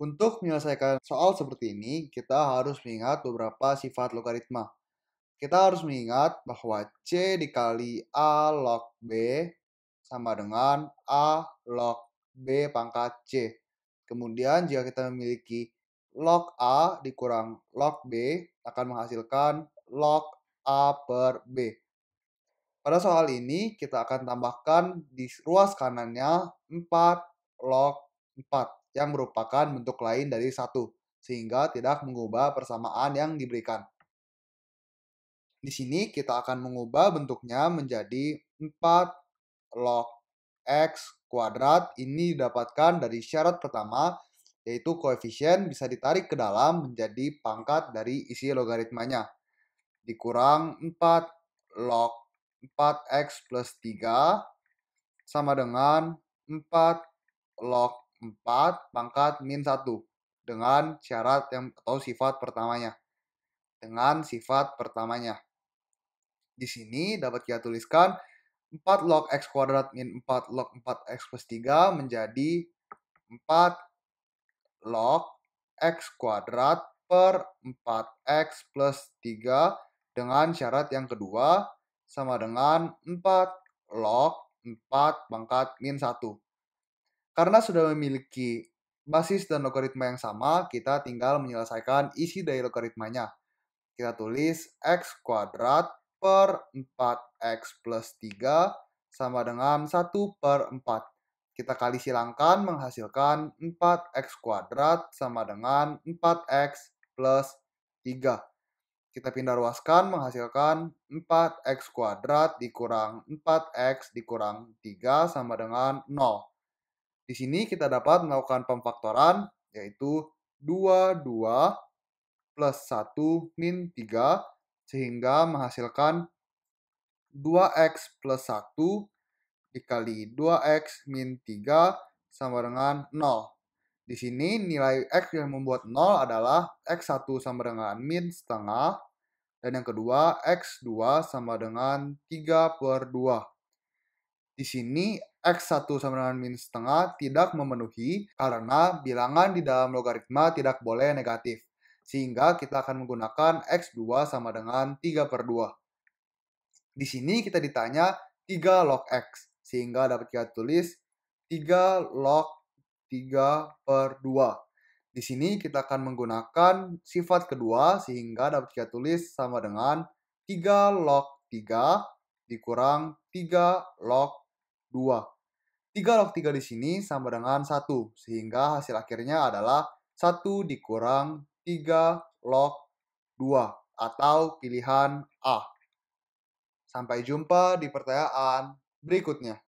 Untuk menyelesaikan soal seperti ini, kita harus mengingat beberapa sifat logaritma. Kita harus mengingat bahwa C dikali A log B sama dengan A log B pangkat C. Kemudian jika kita memiliki log A dikurang log B akan menghasilkan log A per B. Pada soal ini kita akan tambahkan di ruas kanannya 4 log 4. Yang merupakan bentuk lain dari 1, sehingga tidak mengubah persamaan yang diberikan. Di sini kita akan mengubah bentuknya menjadi 4 log X kuadrat. Ini didapatkan dari syarat pertama, yaitu koefisien bisa ditarik ke dalam menjadi pangkat dari isi logaritmanya. Dikurang 4 log 4X plus 3 sama dengan 4 log 4 pangkat min 1 dengan syarat yang atau sifat pertamanya. Di sini dapat kita tuliskan 4 log X kuadrat min 4 log 4X plus 3 menjadi 4 log X kuadrat per 4X plus 3 dengan syarat yang kedua sama dengan 4 log 4 pangkat min 1. Karena sudah memiliki basis dan logaritma yang sama, kita tinggal menyelesaikan isi dari logaritmanya. Kita tulis X kuadrat per 4X plus 3 sama dengan 1 per 4. Kita kali silangkan menghasilkan 4X kuadrat sama dengan 4X plus 3. Kita pindah ruaskan menghasilkan 4X kuadrat dikurang 4X dikurang 3 sama dengan 0. Di sini kita dapat melakukan pemfaktoran, yaitu 22 plus 1 min 3, sehingga menghasilkan 2x plus 1 dikali 2x min 3 sama dengan 0. Di sini nilai x yang membuat 0 adalah x1 sama dengan min setengah, dan yang kedua x2 sama dengan 3 per 2. Di sini, X1 sama dengan min setengah tidak memenuhi karena bilangan di dalam logaritma tidak boleh negatif. Sehingga kita akan menggunakan X2 sama dengan 3 per 2. Di sini kita ditanya 3 log X. Sehingga dapat kita tulis 3 log 3 per 2. Di sini kita akan menggunakan sifat kedua sehingga dapat kita tulis sama dengan 3 log 3 dikurang 3 log 2. 3 log 3 di sini sama dengan 1, sehingga hasil akhirnya adalah 1 dikurang 3 log 2, atau pilihan A. Sampai jumpa di pertanyaan berikutnya.